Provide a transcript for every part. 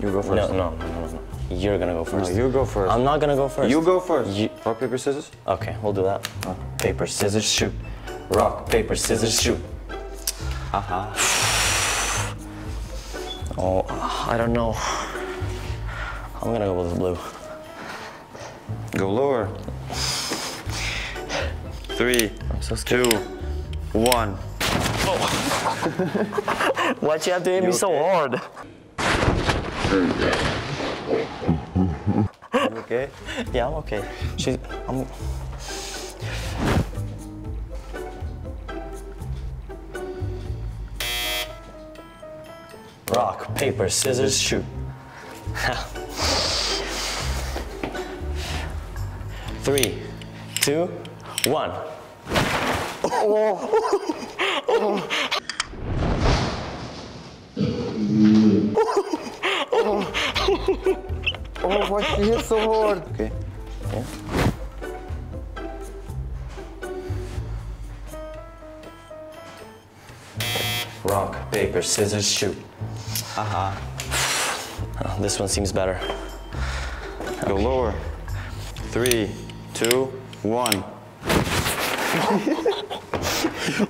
You go first. No. You're gonna go first. No, you go first. I'm not gonna go first. You go first. Rock, paper, scissors? Okay, we'll do that. Oh. Paper, scissors, shoot. Rock, paper, scissors, shoot. Haha. Oh, I don't know. I'm gonna go with blue. Go lower. 3, 2, 1. Oh. Why'd you have to hit me so hard? You okay? Yeah, I'm okay. Rock, paper, scissors, shoot. 3, 2, 1. Oh, why she hit so hard? Okay. Yeah. Rock, paper, scissors, shoot. Oh, this one seems better. Okay. Go lower. 3, 2, 1.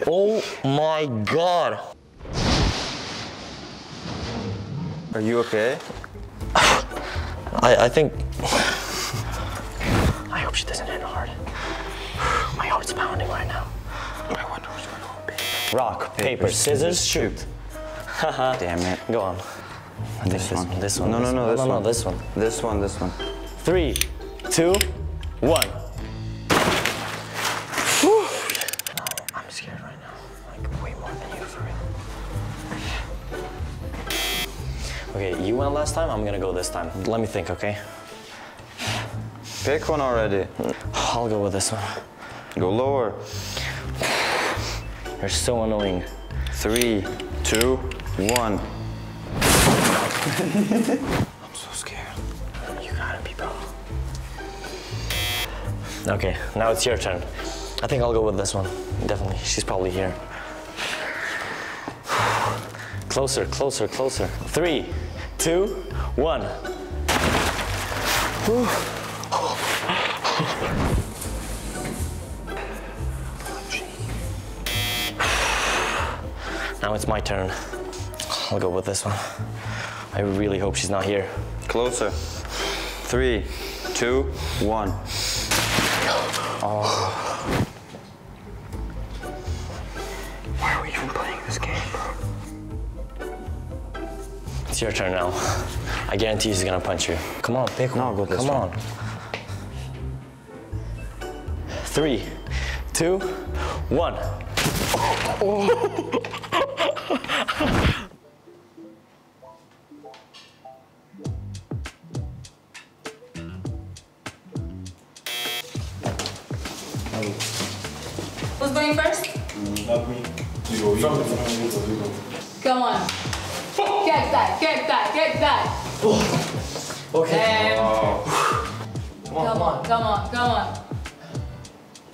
Oh my God. Are you okay? I think... I hope she doesn't hit hard. My heart's pounding right now. I wonder which one will be. Rock, paper, scissors, shoot. Haha. Damn it. Go on. I think this one. No, this one. This one. 3, 2, 1. Whew. No, I'm scared right now. Like, way more than you, for real. Okay, you went last time, I'm gonna go this time. Let me think, okay? Pick one already. I'll go with this one. Go lower. You're so annoying. 3, 2, 1. I'm so scared. You gotta be, bro. Okay, now it's your turn. I think I'll go with this one. Definitely, she's probably here. Closer. 3, 2, 1. Now it's my turn. I'll go with this one. I really hope she's not here. Closer. 3, 2, 1. Oh. Why are we even playing this game, bro? It's your turn now. I guarantee he's gonna punch you. Come on, pick one. No, go this one. Come on. 3, 2, 1. Oh. Oh. Who's going first? Not me. You go. Come on. Get that. Okay. Come on.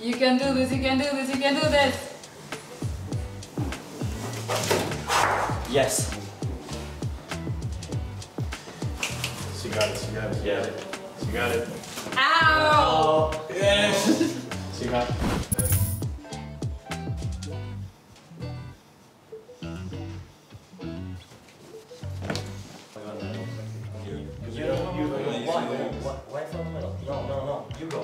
You can do this. Yes. She got it. Yeah. She got it. Ow! Oh, yes. She got it. Why from the middle? No. You go.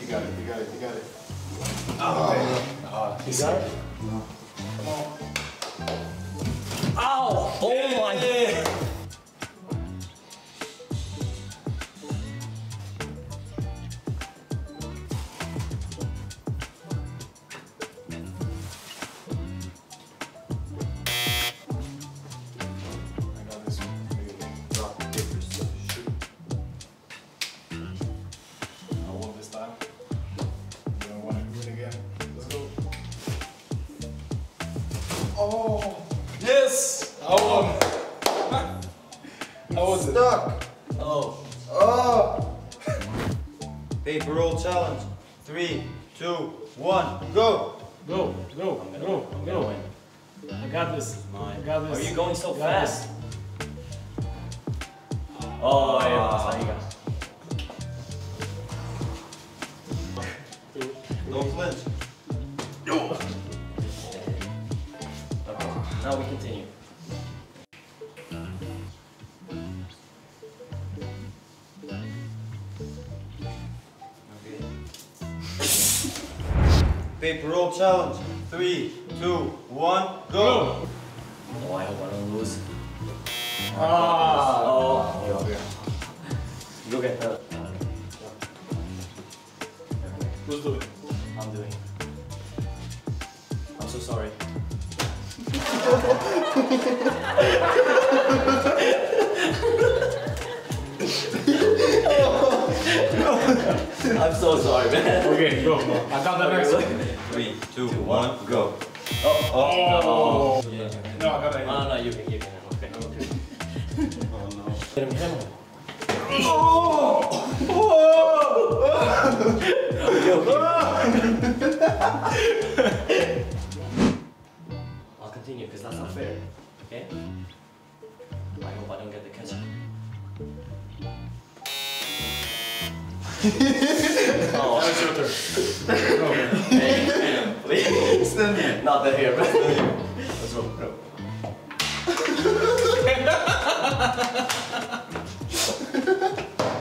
You got it. Oh, you got it? No. Come on. Ow! Oh my God! Oh, yes! I won. I was stuck. Oh. Paper roll challenge. 3, 2, 1, go. Go. I'm gonna win. I got this. Are you going so fast? 아, 예, 아이가. 너무 후회하지. 요. Now we continue. Paper roll challenge. 3, 2, 1, go! Oh, I hope I don't lose. Ah! Oh, yeah. Okay. Go get that. Who's doing it? I'm doing it. I'm so sorry. I'm so sorry, man. Okay, go. I got that next one. 3, 2, 1, go. Oh, oh, no. Yeah, no, I got that. No, no, you can give me that. Okay. Okay. Oh, no. Get him, get him. Oh! Oh! I'll continue because that's not fair. Okay? I hope I don't get the ketchup. Oh, that's your turn. Please. Not that here, but that's what.